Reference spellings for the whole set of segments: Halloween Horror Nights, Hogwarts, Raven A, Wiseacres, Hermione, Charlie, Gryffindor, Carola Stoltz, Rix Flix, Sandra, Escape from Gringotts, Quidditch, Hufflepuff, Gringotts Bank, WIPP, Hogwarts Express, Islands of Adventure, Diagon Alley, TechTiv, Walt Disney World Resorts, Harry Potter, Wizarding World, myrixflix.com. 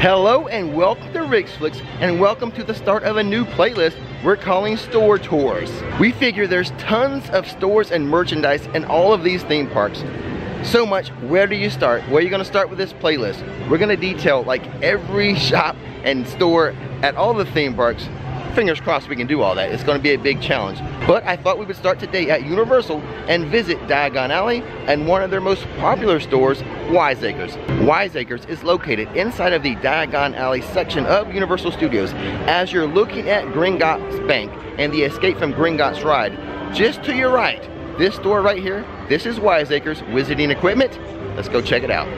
Hello and welcome to Rix Flix, and welcome to the start of a new playlist we're calling Store Tours. We figure there's tons of stores and merchandise in all of these theme parks. So much, where do you start? Well, you're gonna start with this playlist. We're gonna detail like every shop and store at all the theme parks. Fingers crossed we can do all that. It's gonna be a big challenge. But I thought we would start today at Universal and visit Diagon Alley and one of their most popular stores, Wiseacres. Wiseacres is located inside of the Diagon Alley section of Universal Studios. As you're looking at Gringotts Bank and the Escape from Gringotts ride, just to your right, this store right here, this is Wiseacres Wizarding Equipment. Let's go check it out.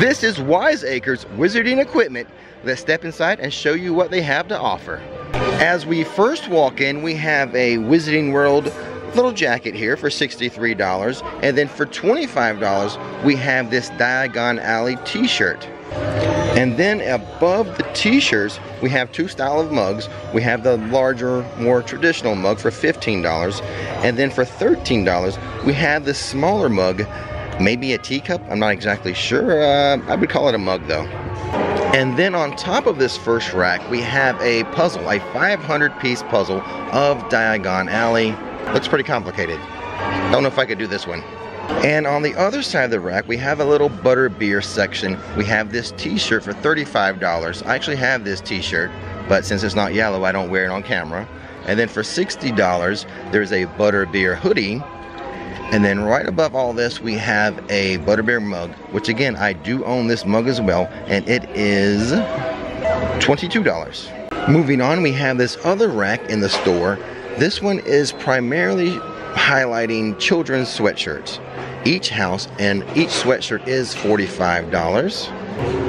This is Wiseacres Wizarding Equipment. Let's step inside and show you what they have to offer. As we first walk in, we have a Wizarding World little jacket here for $63. And then for $25, we have this Diagon Alley t-shirt. And then above the t-shirts, we have two styles of mugs. We have the larger, more traditional mug for $15. And then for $13, we have the smaller mug, maybe a teacup, I'm not exactly sure. I would call it a mug though. And then on top of this first rack, we have a puzzle, a 500-piece puzzle of Diagon Alley. Looks pretty complicated. Don't know if I could do this one. And on the other side of the rack, we have a little Butterbeer section. We have this t-shirt for $35. I actually have this t-shirt, but since it's not yellow, I don't wear it on camera. And then for $60, there's a Butterbeer hoodie. And then right above all this, we have a Butterbeer mug, which again, I do own this mug as well, and it is $22. Moving on, we have this other rack in the store. This one is primarily highlighting children's sweatshirts. Each house and each sweatshirt is $45.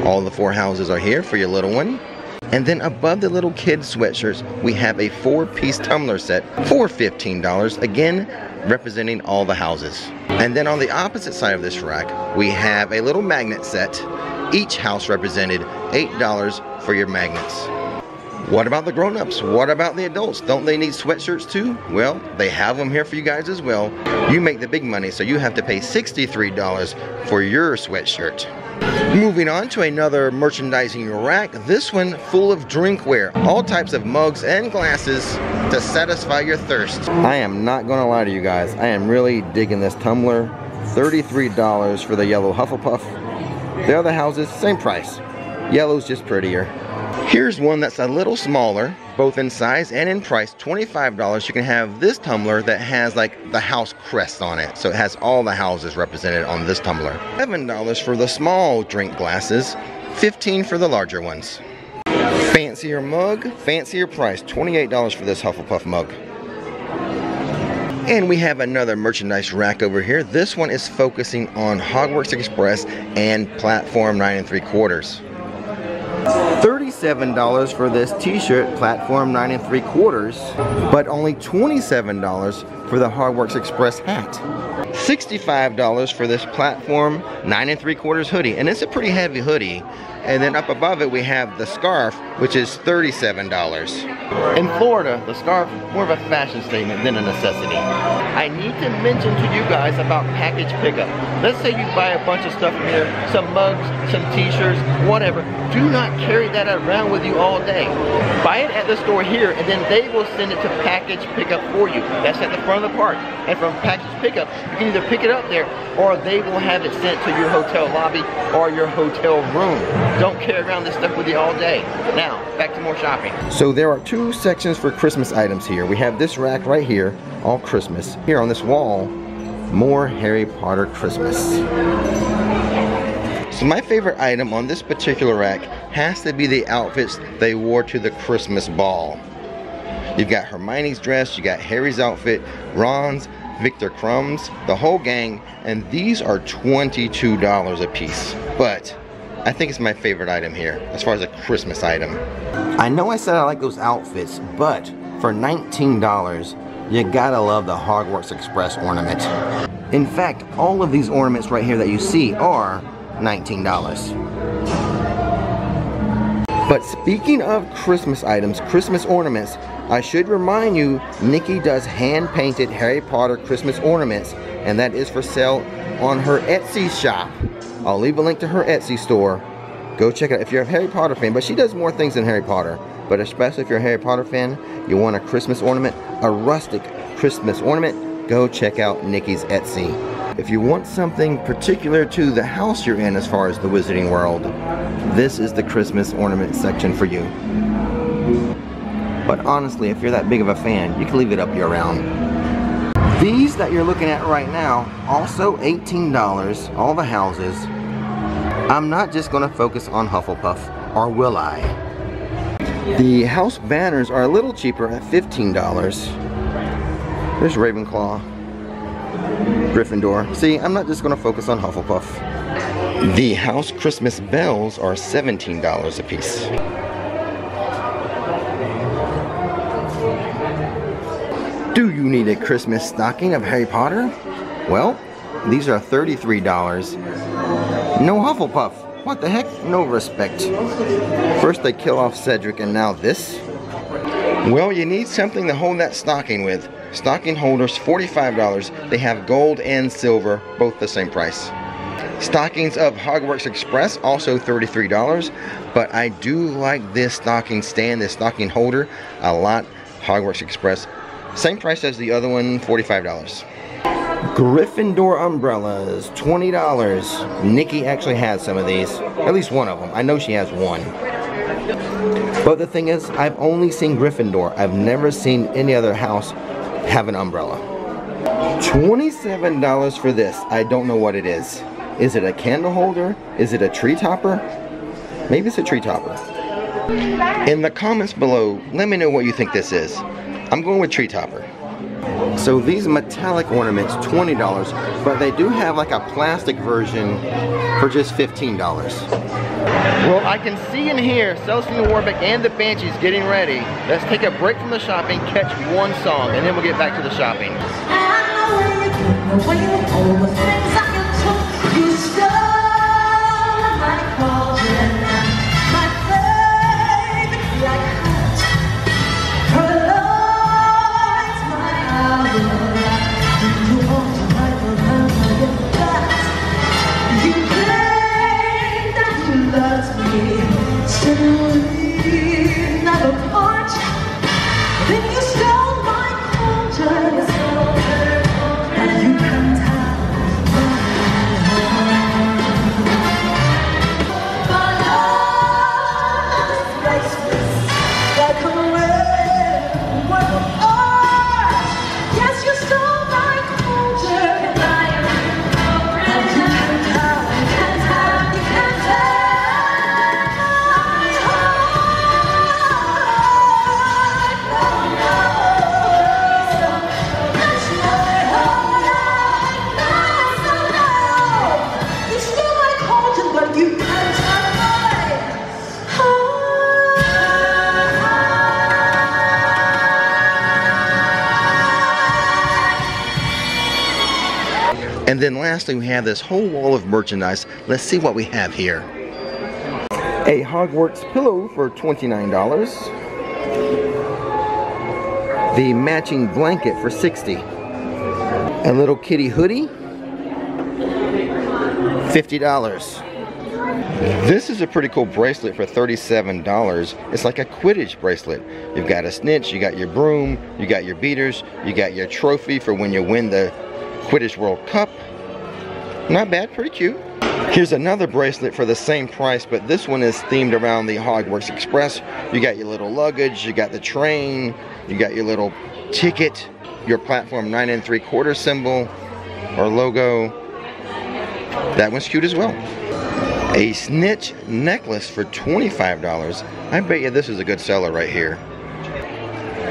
All the four houses are here for your little one. And then above the little kid sweatshirts, we have a four-piece tumbler set for $15, again, representing all the houses. And then on the opposite side of this rack, we have a little magnet set, each house represented $8 for your magnets. What about the grown-ups? What about the adults? Don't they need sweatshirts too? Well, they have them here for you guys as well. You make the big money, so you have to pay $63 for your sweatshirt. Moving on to another merchandising rack, this one full of drinkware, all types of mugs and glasses to satisfy your thirst. I am not gonna lie to you guys, I am really digging this tumbler. $33 for the yellow Hufflepuff. The other houses, same price. Yellow's just prettier. Here's one that's a little smaller, both in size and in price, $25. You can have this tumbler that has like the house crest on it. So it has all the houses represented on this tumbler. $7 for the small drink glasses, $15 for the larger ones. Fancier mug, fancier price, $28 for this Hufflepuff mug. And we have another merchandise rack over here. This one is focusing on Hogwarts Express and Platform 9 3/4. $37 for this t-shirt, Platform 9 3/4, but only $27 for the Hogwarts Express hat. $65 for this Platform 9 3/4 hoodie, and it's a pretty heavy hoodie. And then up above it, we have the scarf, which is $37. In Florida, the scarf, more of a fashion statement than a necessity. I need to mention to you guys about package pickup. Let's say you buy a bunch of stuff from here, some mugs, some t-shirts, whatever. Do not carry that around with you all day. Buy it at the store here, and then they will send it to package pickup for you. That's at the front of the park. And from package pickup, you can either pick it up there, or they will have it sent to your hotel lobby or your hotel room. Don't carry around this stuff with you all day. Now, back to more shopping. So there are two sections for Christmas items here. We have this rack right here, all Christmas. Here on this wall, more Harry Potter Christmas. So my favorite item on this particular rack has to be the outfits they wore to the Christmas ball. You've got Hermione's dress, you got Harry's outfit, Ron's, Victor Krumb's, the whole gang, and these are $22 a piece. But I think it's my favorite item here, as far as a Christmas item. I know I said I like those outfits, but for $19, you gotta love the Hogwarts Express ornament. In fact, all of these ornaments right here that you see are $19. But speaking of Christmas items, Christmas ornaments, I should remind you, Nikki does hand-painted Harry Potter Christmas ornaments, and that is for sale on her Etsy shop. I'll leave a link to her Etsy store. Go check it out if you're a Harry Potter fan, but she does more things than Harry Potter. But especially if you're a Harry Potter fan, you want a Christmas ornament, a rustic Christmas ornament, go check out Nikki's Etsy. If you want something particular to the house you're in as far as the Wizarding World, this is the Christmas ornament section for you. But honestly, if you're that big of a fan, you can leave it up year-round. These that you're looking at right now, also $18, all the houses. I'm not just gonna focus on Hufflepuff, or will I? The house banners are a little cheaper at $15. There's Ravenclaw. Gryffindor. See, I'm not just going to focus on Hufflepuff. The house Christmas bells are $17 a piece. Do you need a Christmas stocking of Harry Potter? Well, these are $33. No Hufflepuff. What the heck? No respect. First they kill off Cedric and now this. Well, you need something to hold that stocking with. Stocking holders, $45. They have gold and silver, both the same price. Stockings of Hogwarts Express, also $33, but I do like this stocking stand, this stocking holder a lot. Hogwarts Express, same price as the other one, $45. Gryffindor umbrellas, $20. Nikki actually has some of these, at least one of them. I know she has one. But the thing is, I've only seen Gryffindor. I've never seen any other house have an umbrella. $27 for this. I don't know what it is. Is it a candle holder? Is it a tree topper? Maybe it's a tree topper. In the comments below, let me know what you think this is. I'm going with tree topper. So these metallic ornaments, $20, but they do have like a plastic version for just $15. Well, I can see in here Celestina Warbeck and the Banshees getting ready. Let's take a break from the shopping, catch one song, and then we'll get back to the shopping. And then lastly, we have this whole wall of merchandise. Let's see what we have here. A Hogwarts pillow for $29. The matching blanket for $60. A little kitty hoodie, $50. This is a pretty cool bracelet for $37. It's like a Quidditch bracelet. You've got a snitch, you got your broom, you got your beaters, you got your trophy for when you win the Quidditch World Cup. Not bad, pretty cute. Here's another bracelet for the same price, but this one is themed around the Hogwarts Express. You got your little luggage, you got the train, you got your little ticket, your platform 9 3/4 symbol or logo. That one's cute as well. A snitch necklace for $25. I bet you this is a good seller right here.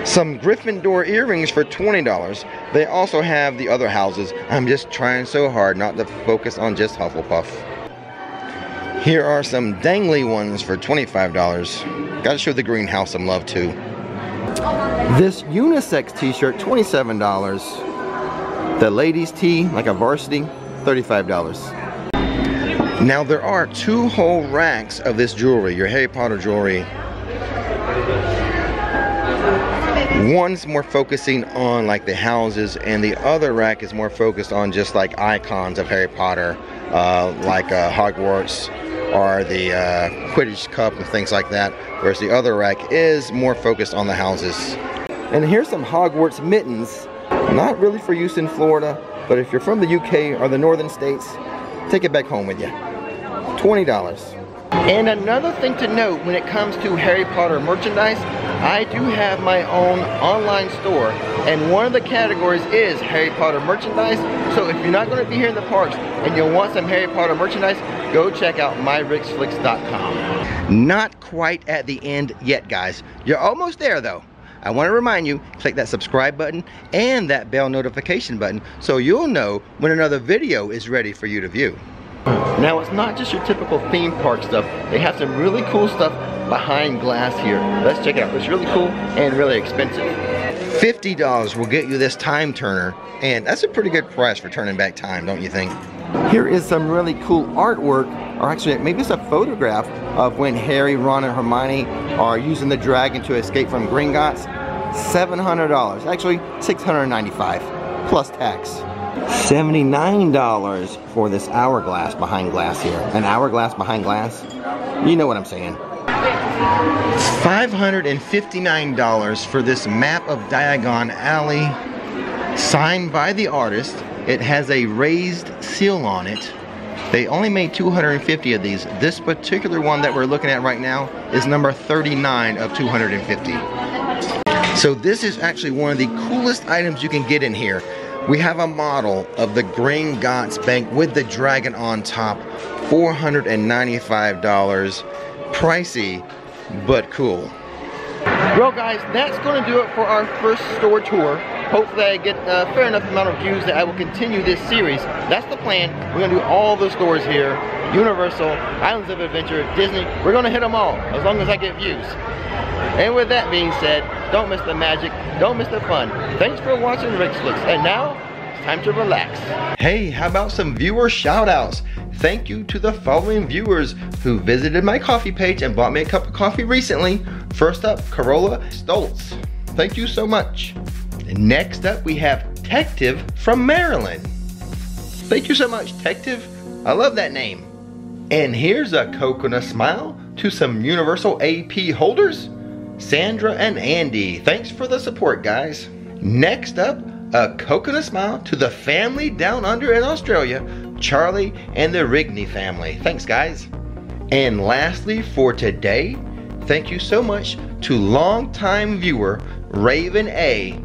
Some Gryffindor earrings for $20. They also have the other houses. I'm just trying so hard not to focus on just Hufflepuff. Here are some dangly ones for $25. Gotta show the greenhouse some love too. This unisex t-shirt, $27. The ladies' tee, like a varsity, $35. Now there are two whole racks of this jewelry, your Harry Potter jewelry. One's more focusing on like the houses, and the other rack is more focused on just like icons of Harry Potter, like Hogwarts or the Quidditch cup and things like that, whereas the other rack is more focused on the houses. And here's some Hogwarts mittens, not really for use in Florida, but if you're from the UK or the northern states, take it back home with you. $20. And another thing to note when it comes to Harry Potter merchandise, I do have my own online store, and one of the categories is Harry Potter merchandise. So if you're not going to be here in the parks and you'll want some Harry Potter merchandise, go check out myrixflix.com. Not quite at the end yet, guys. You're almost there though. I want to remind you, click that subscribe button and that bell notification button so you'll know when another video is ready for you to view. Now it's not just your typical theme park stuff. They have some really cool stuff behind glass here. Let's check it out. It's really cool and really expensive. $50 will get you this time turner, and that's a pretty good price for turning back time, don't you think? Here is some really cool artwork, or actually maybe it's a photograph of when Harry, Ron, and Hermione are using the dragon to escape from Gringotts. $700, actually $695 plus tax. $79 for this hourglass behind glass here. An hourglass behind glass? You know what I'm saying. $559 for this map of Diagon Alley, signed by the artist. It has a raised seal on it. They only made 250 of these. This particular one that we're looking at right now is number 39 of 250. So this is actually one of the coolest items you can get in here. We have a model of the Gringotts Bank with the dragon on top, $495. Pricey, but cool. Well guys, that's gonna do it for our first store tour. Hopefully I get a fair enough amount of views that I will continue this series. That's the plan. We're gonna do all the stores here. Universal, Islands of Adventure, Disney. We're gonna hit them all, as long as I get views. And with that being said, don't miss the magic, don't miss the fun. Thanks for watching Rix Flix, and now it's time to relax. Hey, how about some viewer shout outs? Thank you to the following viewers who visited my coffee page and bought me a cup of coffee recently. First up, Carola Stoltz. Thank you so much. Next up, we have TechTiv from Maryland. Thank you so much, TechTiv. I love that name. And here's a coconut smile to some Universal AP holders, Sandra and Andy. Thanks for the support, guys. Next up, a coconut smile to the family down under in Australia, Charlie and the Rigney family. Thanks, guys. And lastly for today, thank you so much to longtime viewer Raven A.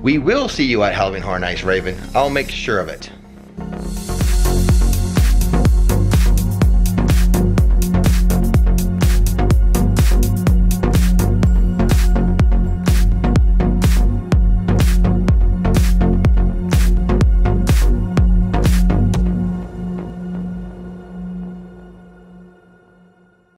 We will see you at Halloween Horror Nights, Raven. I'll make sure of it.